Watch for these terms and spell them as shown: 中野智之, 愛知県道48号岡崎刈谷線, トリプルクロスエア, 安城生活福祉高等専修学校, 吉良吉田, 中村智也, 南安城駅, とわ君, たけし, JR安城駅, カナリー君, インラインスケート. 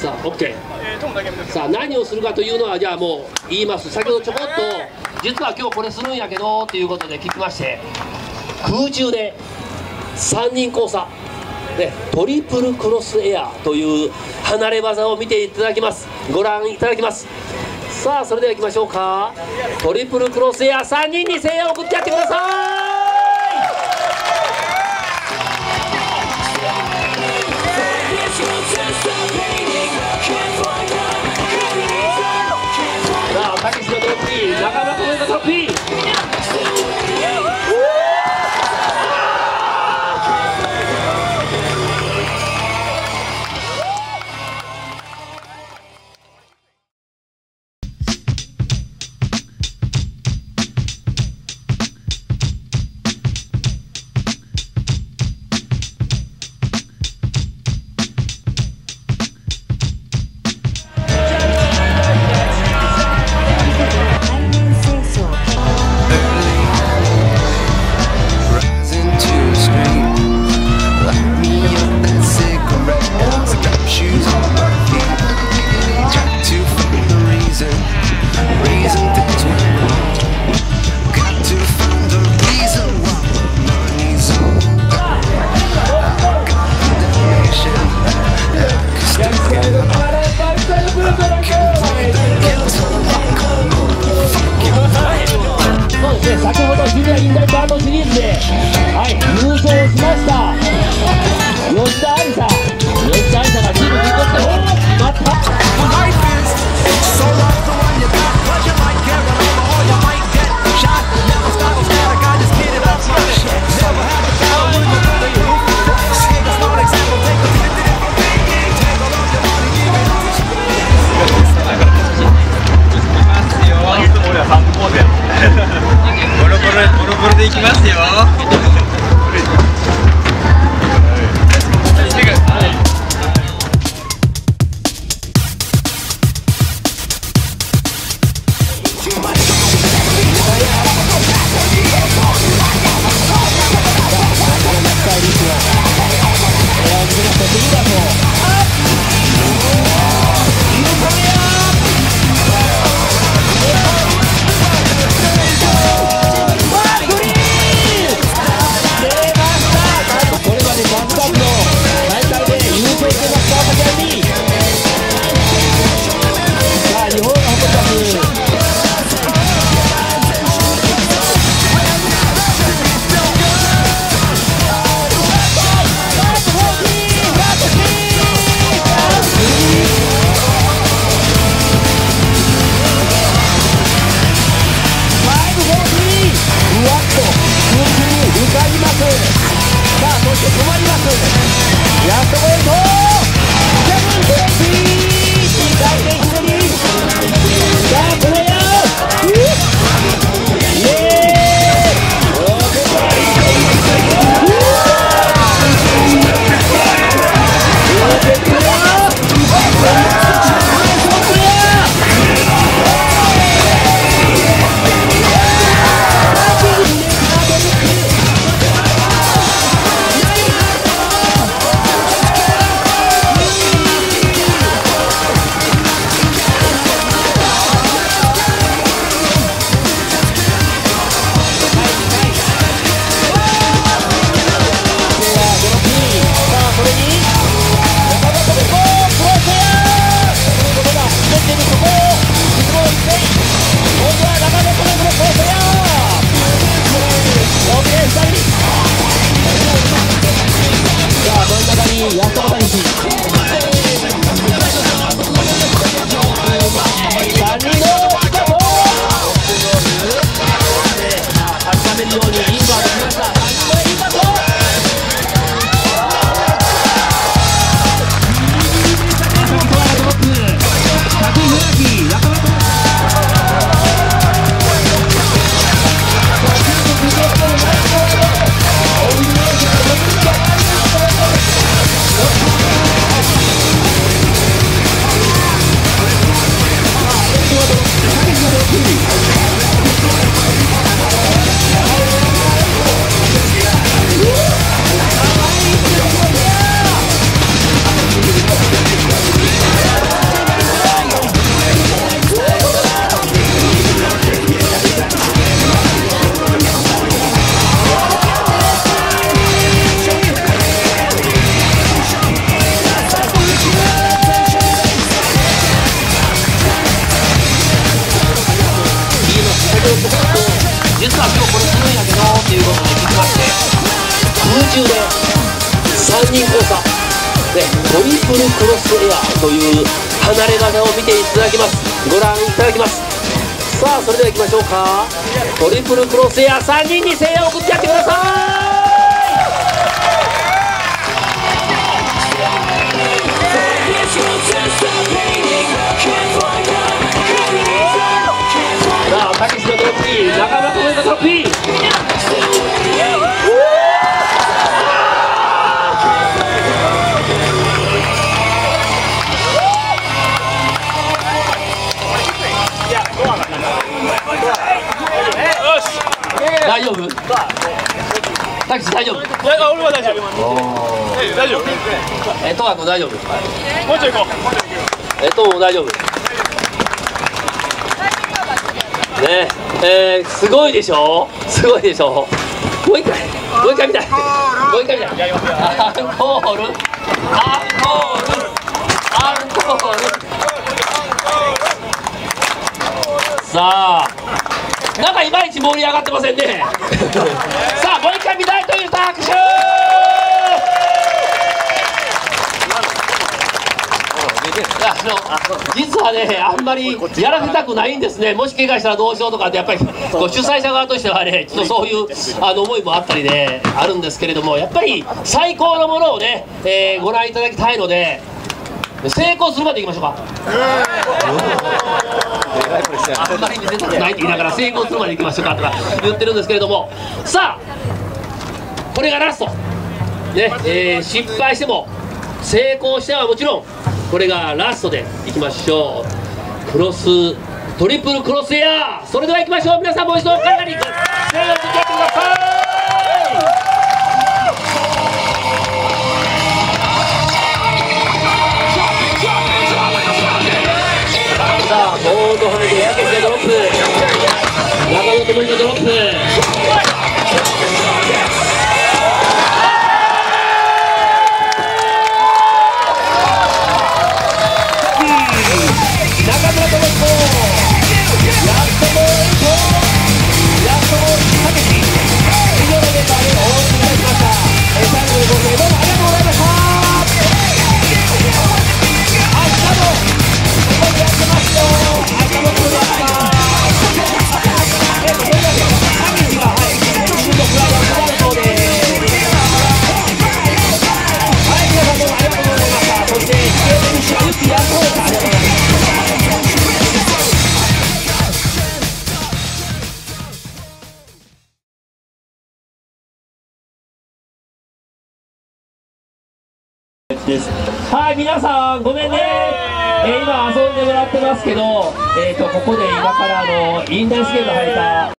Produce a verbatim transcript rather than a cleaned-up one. さあ OK、さあ何をするかというのはじゃあもう言います。先ほどちょこっと実は今日これするんやけどということで聞きまして、空中でさんにん交差、ね、トリプルクロスエアという離れ技を見ていただきます。ご覧いただきます。さあそれではいきましょうか。トリプルクロスエア、さんにんに声援を送ってやってください。たけしのトロフィー、仲間コメントトロフィー、さ、ね、トリプルクロスエアという離れ技を見ていただきます、ご覧いただきます。さあそれではいきましょうか。トリプルクロスエア、さんにんに声援を送ってやってください。さあ、たけしのトロピー、中村智也のトロピー。大丈夫？たけし大丈夫？俺は大丈夫。大丈夫。え、とわ君大丈夫？もうちょい行こう。え、とも大丈夫。ねえー、すごいでしょ、すごいでしょ。もう一回、もう一回見たい、もう一回見たい。アンコール、アンコール、アンコール。さあ、なんかいまいち盛り上がってませんね。さあ、もう一回見たいという拍手。あの実はね、あんまりやらせたくないんですね。もし怪我したらどうしようとかって、やっぱりこう主催者側としてはね、ちょっとそういうあの思いもあったりね、あるんですけれども、やっぱり最高のものをね、えー、ご覧いただきたいので、成功するまでいきましょうか。あんまり見せたくないって言いながら、成功するまでいきましょうかとか言ってるんですけれども、さあこれがラスト、ねえー、失敗しても成功してはもちろん、これがラストでいきましょう。クロストリプルクロスエア、それではいきましょう。皆さんもう一度カナリー君、声援を送ってやってください。さあボード跳ねて、やけてドロップ、中野智之のドロップ。はい、皆さんごめんね、えー、今遊んでもらってますけど、えーとここで今からあのインラインスケート履いた